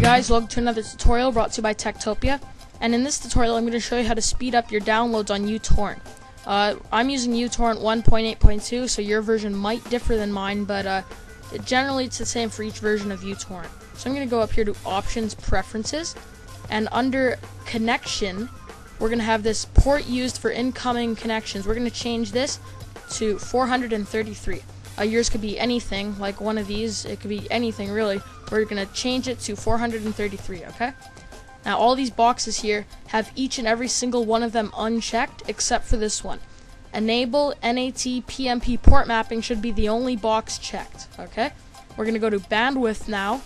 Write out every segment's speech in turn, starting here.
guys, welcome to another tutorial brought to you by Tektopia, and in this tutorial I'm going to show you how to speed up your downloads on uTorrent. I'm using uTorrent 1.8.2, so your version might differ than mine, but generally it's the same for each version of uTorrent. So I'm going to go up here to Options, Preferences, and under Connection, we're going to have this port used for incoming connections. We're going to change this to 433. Yours could be anything, like one of these. It could be anything, really. We're going to change it to 433, okay? Now, all these boxes here have each and every single one of them unchecked, except for this one. Enable NAT pmp port mapping should be the only box checked, okay? We're going to go to bandwidth now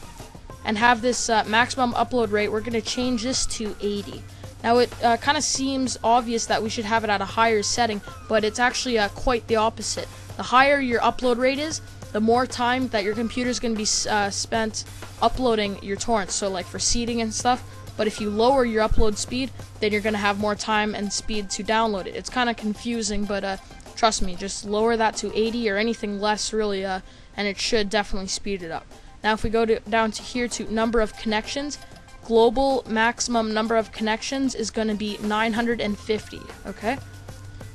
and have this maximum upload rate. We're going to change this to 80. Now, it kind of seems obvious that we should have it at a higher setting, but it's actually quite the opposite. The higher your upload rate is, the more time that your computer is going to be spent uploading your torrents, so like for seeding and stuff. But if you lower your upload speed, then you're going to have more time and speed to download it. It's kind of confusing, but trust me, just lower that to 80 or anything less, really, and it should definitely speed it up. Now, if we go down to here to number of connections, global maximum number of connections is going to be 950, okay?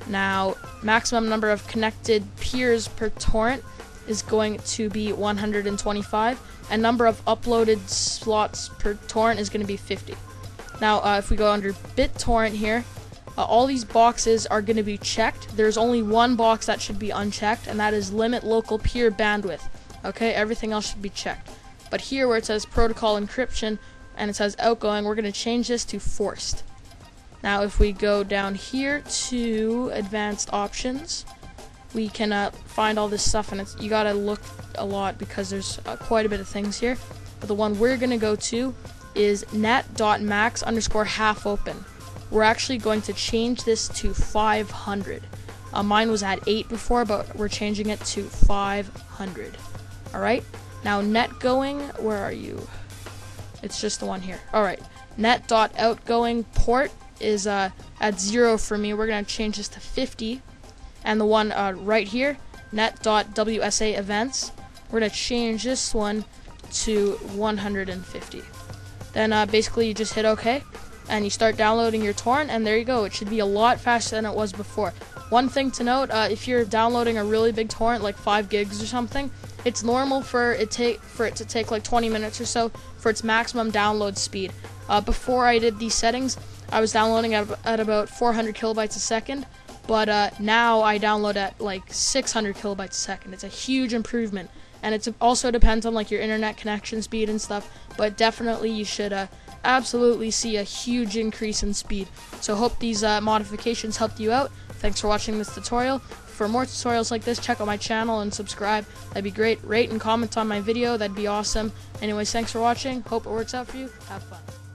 Now, maximum number of connected peers per torrent is going to be 125, and number of uploaded slots per torrent is going to be 50. Now, if we go under BitTorrent here, all these boxes are going to be checked. There's only one box that should be unchecked, and that is limit local peer bandwidth, okay? Everything else should be checked. But here, where it says protocol encryption, and it says outgoing, we're going to change this to forced. Now, if we go down here to advanced options, we can find all this stuff, and you gotta look a lot because there's quite a bit of things here. But the one we're gonna go to is net.max_half open. We're actually going to change this to 500. Mine was at 8 before, but we're changing it to 500. All right. Now, net going. Where are you? It's just the one here. All right. Net.outgoing port is at 0 for me. We're gonna change this to 50. And the one right here, net.wsa events, we're going to change this one to 150. Then basically you just hit OK, and you start downloading your torrent, and there you go. It should be a lot faster than it was before. One thing to note, if you're downloading a really big torrent, like 5 gigs or something, it's normal for it to take like 20 minutes or so for its maximum download speed. Before I did these settings, I was downloading at about 400 kilobytes a second. But now I download at like 600 kilobytes a second. It's a huge improvement, and it also depends on like your internet connection speed and stuff. But definitely, you should absolutely see a huge increase in speed. So hope these modifications helped you out. Thanks for watching this tutorial. For more tutorials like this, check out my channel and subscribe. That'd be great. Rate and comment on my video. That'd be awesome. Anyways, thanks for watching. Hope it works out for you. Have fun.